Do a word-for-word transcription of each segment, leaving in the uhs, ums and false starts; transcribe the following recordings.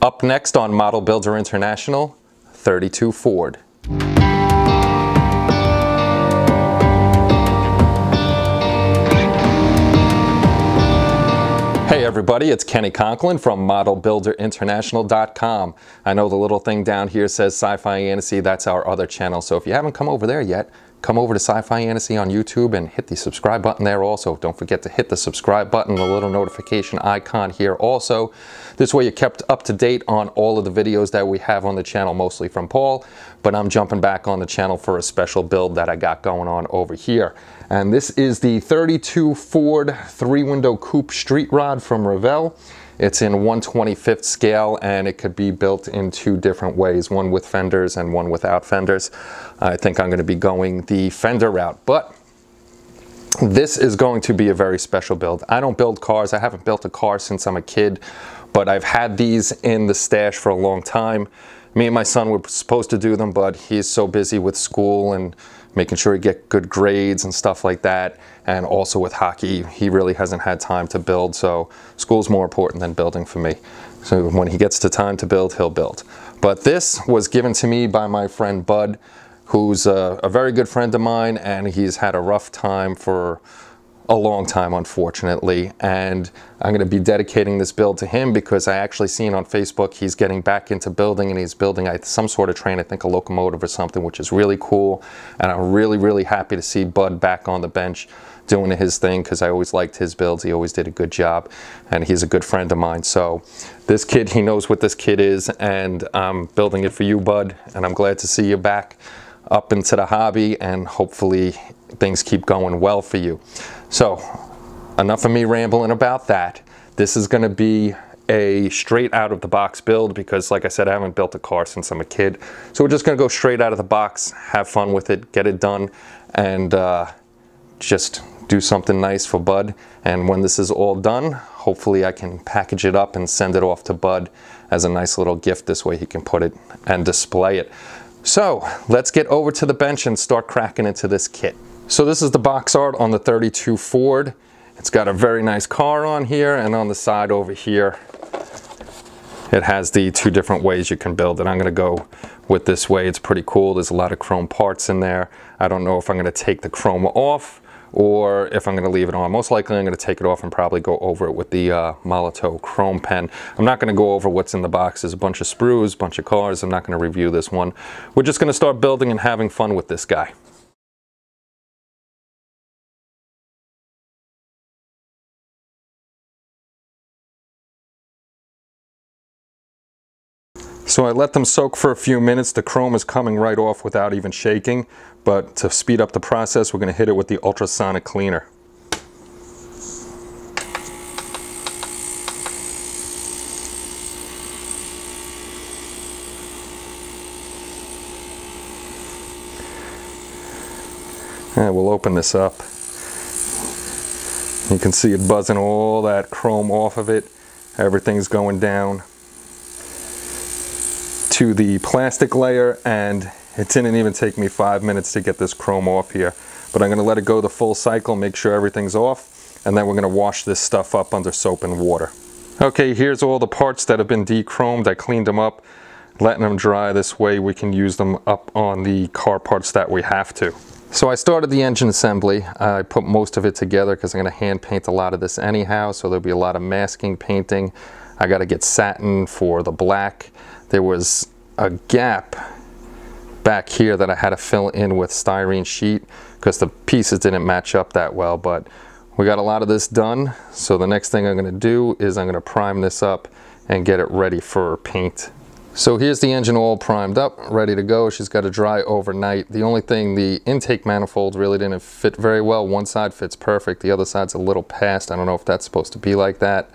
Up next on Model Builder International, thirty-two Ford. Hey everybody, it's Kenny Conklin from Model Builder International dot com. I know the little thing down here says Sci-Fi Fantasy, that's our other channel, so if you haven't come over there yet, come over to Sci-Fi Fantasy on YouTube and hit the subscribe button there also. Don't forget to hit the subscribe button, the little notification icon here also. This way you're kept up to date on all of the videos that we have on the channel, mostly from Paul, but I'm jumping back on the channel for a special build that I got going on over here. And this is the thirty-two Ford three-window coupe street rod from Revell. It's in one twenty-fifth scale and it could be built in two different ways, one with fenders and one without fenders. I think I'm going to be going the fender route, but this is going to be a very special build. I don't build cars. I haven't built a car since I'm a kid, but I've had these in the stash for a long time. Me and my son were supposed to do them, but he's so busy with school and making sure he get good grades and stuff like that, and also with hockey, he really hasn't had time to build, so school's more important than building for me. So when he gets the time to build, he'll build. But this was given to me by my friend Bud, who's a, a very good friend of mine, and he's had a rough time for a long time, unfortunately, and I'm going to be dedicating this build to him because I actually seen on Facebook he's getting back into building and he's building some sort of train, I think a locomotive or something, which is really cool, and I'm really, really happy to see Bud back on the bench doing his thing because I always liked his builds. He always did a good job, and he's a good friend of mine. So this kid, he knows what this kid is, and I'm building it for you, Bud, and I'm glad to see you back up into the hobby, and hopefully things keep going well for you. So enough of me rambling about that. This is going to be a straight out of the box build because, like I said, I haven't built a car since I'm a kid. So we're just going to go straight out of the box, have fun with it, get it done, and uh, just do something nice for Bud. And when this is all done, hopefully I can package it up and send it off to Bud as a nice little gift. This way he can put it and display it. So let's get over to the bench and start cracking into this kit. So this is the box art on the thirty-two Ford. It's got a very nice car on here, and on the side over here it has the two different ways you can build it. I'm going to go with this way. It's pretty cool. There's a lot of chrome parts in there. I don't know if I'm going to take the chrome off or if I'm going to leave it on. Most likely I'm going to take it off and probably go over it with the uh, Molotow chrome pen. I'm not going to go over what's in the box. There's a bunch of sprues, a bunch of cars. I'm not going to review this one. We're just going to start building and having fun with this guy. So I let them soak for a few minutes. The chrome is coming right off without even shaking, but to speed up the process, we're going to hit it with the ultrasonic cleaner. And we'll open this up. You can see it buzzing all that chrome off of it. Everything's going down to the plastic layer, and it didn't even take me five minutes to get this chrome off here. But I'm going to let it go the full cycle, make sure everything's off, and then we're going to wash this stuff up under soap and water. Okay, here's all the parts that have been de-chromed. I cleaned them up, letting them dry. This way we can use them up on the car parts that we have to. So I started the engine assembly. I put most of it together because I'm going to hand paint a lot of this anyhow, so there'll be a lot of masking painting. I got to get satin for the black. There was a gap back here that I had to fill in with styrene sheet because the pieces didn't match up that well, but we got a lot of this done. So the next thing I'm going to do is I'm going to prime this up and get it ready for paint. So here's the engine all primed up, ready to go. She's got to dry overnight. The only thing, the intake manifold really didn't fit very well. One side fits perfect, the other side's a little past. I don't know if that's supposed to be like that,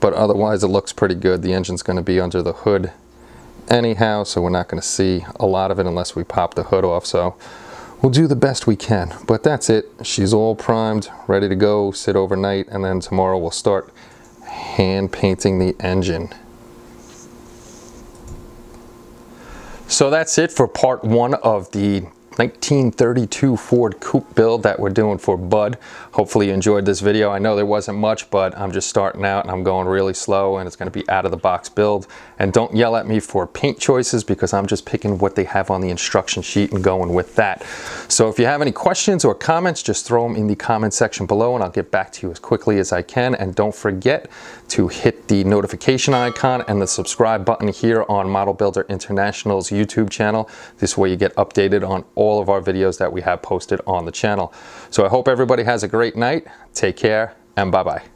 but otherwise it looks pretty good. The engine's going to be under the hood anyhow, so we're not going to see a lot of it unless we pop the hood off, so we'll do the best we can. But that's it. She's all primed, ready to go, sit overnight, and then tomorrow we'll start hand painting the engine. So that's it for part one of the nineteen thirty-two Ford coupe build that we're doing for Bud. Hopefully you enjoyed this video. I know there wasn't much, but I'm just starting out and I'm going really slow, and it's going to be out of the box build. And don't yell at me for paint choices, because I'm just picking what they have on the instruction sheet and going with that. So if you have any questions or comments, just throw them in the comment section below and I'll get back to you as quickly as I can. And don't forget to hit the notification icon and the subscribe button here on Model Builder International's YouTube channel. This way you get updated on all of our videos that we have posted on the channel. So I hope everybody has a great night. Take care, and bye-bye.